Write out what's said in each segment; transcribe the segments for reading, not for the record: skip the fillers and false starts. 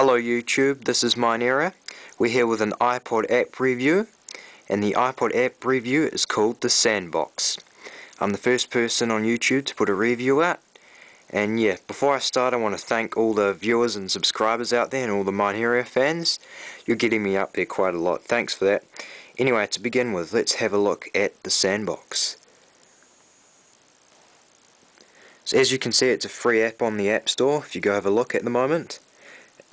Hello YouTube, this is Mineeria. We're here with an iPod app review, and the iPod app review is called The Sandbox. I'm the first person on YouTube to put a review out, and yeah, before I start I want to thank all the viewers and subscribers out there and all the Mineeria fans. You're getting me up there quite a lot, thanks for that. Anyway, to begin with, let's have a look at The Sandbox. So as you can see, it's a free app on the App Store if you go have a look at the moment.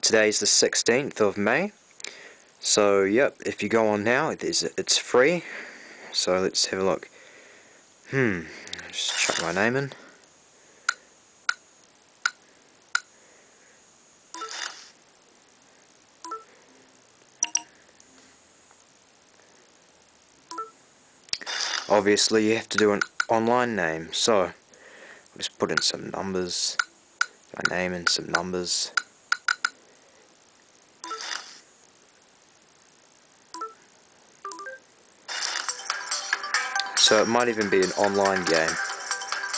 Today's the 16th of May, so yep, if you go on now, it's free. So let's have a look. Just chuck my name in. Obviously, you have to do an online name, so I'll just put in some numbers. My name and some numbers. So it might even be an online game,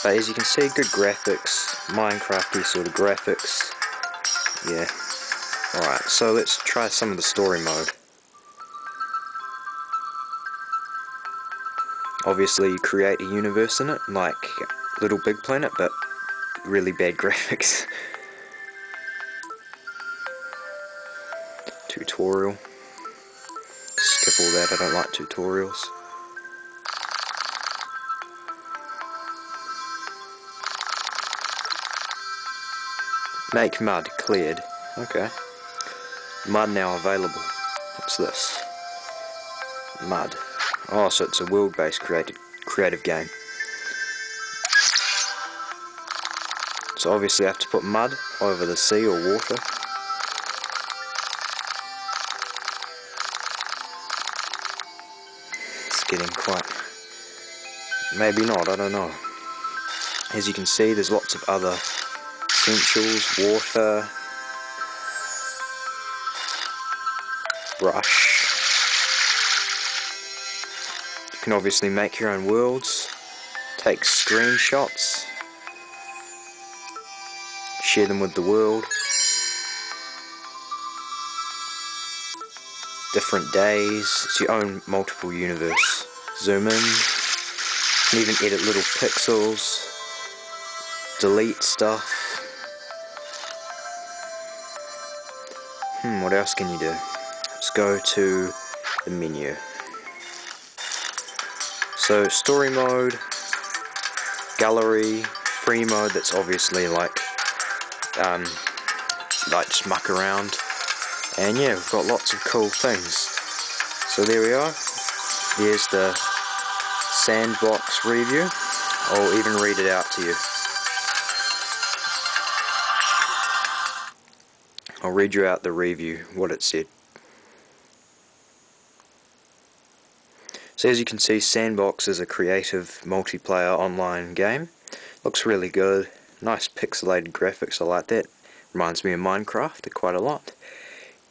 but as you can see, good graphics, Minecrafty sort of graphics. Yeah. Alright, so let's try some of the story mode. Obviously you create a universe in it, like Little Big Planet, but really bad graphics. Tutorial. Skip all that, I don't like tutorials. Make mud, cleared. Okay. Mud now available. What's this? Mud. Oh, so it's a world-based creative game. So obviously I have to put mud over the sea or water. It's getting quite... maybe not, I don't know. As you can see, there's lots of other essentials, water, brush. You can obviously make your own worlds, take screenshots, share them with the world, different days, it's your own multiple universe. Zoom in, you can even edit little pixels, delete stuff. What else can you do? Let's go to the menu. So story mode, gallery, free mode, that's obviously like just muck around. And yeah, we've got lots of cool things. So there we are. There's the Sandbox review. I'll even read it out to you. I'll read you out the review, what it said. So as you can see, Sandbox is a creative multiplayer online game. Looks really good. Nice pixelated graphics, I like that. Reminds me of Minecraft quite a lot.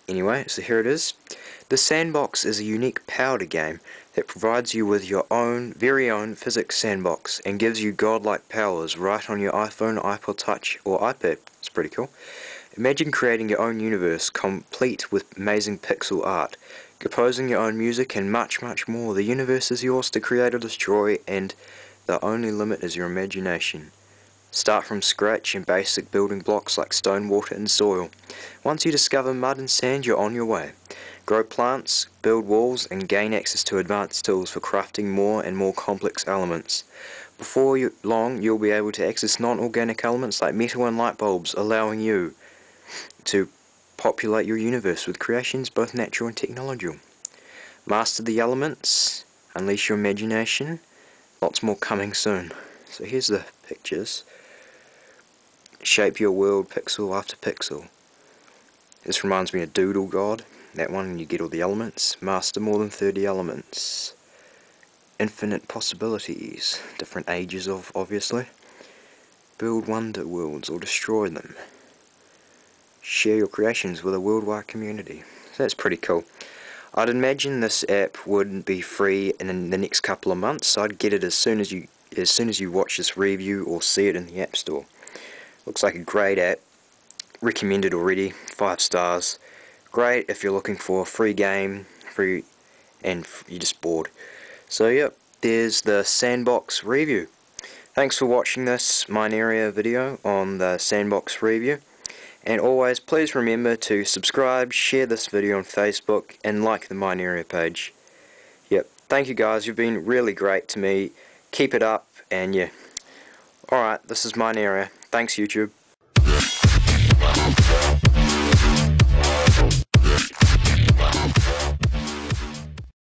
Anyway, so here it is. The Sandbox is a unique powder game that provides you with your own, very own physics sandbox and gives you godlike powers right on your iPhone, iPod Touch or iPad. It's pretty cool. Imagine creating your own universe, complete with amazing pixel art, composing your own music and much, much more. The universe is yours to create or destroy, and the only limit is your imagination. Start from scratch in basic building blocks like stone, water and soil. Once you discover mud and sand, you're on your way. Grow plants, build walls and gain access to advanced tools for crafting more and more complex elements. Before long, you'll be able to access non-organic elements like metal and light bulbs, allowing you to populate your universe with creations both natural and technological. Master the elements, unleash your imagination, lots more coming soon. So here's the pictures. Shape your world pixel after pixel. This reminds me of Doodle God, that one, you get all the elements. Master more than 30 elements. Infinite possibilities, different ages of, obviously. Build wonder worlds or destroy them. Share your creations with a worldwide community. So that's pretty cool. I'd imagine this app would be free in the next couple of months, so I'd get it as soon as you watch this review or see it in the App Store. Looks like a great app. recommended already, 5 stars. Great if you're looking for a free game, free, and you're just bored. So yep, there's the Sandbox review. Thanks for watching this Mineeria video on the Sandbox review. And always, please remember to subscribe, share this video on Facebook, and like the Mineeria page. Yep, thank you guys, you've been really great to me. Keep it up, and yeah. Alright, this is Mineeria. Thanks, YouTube.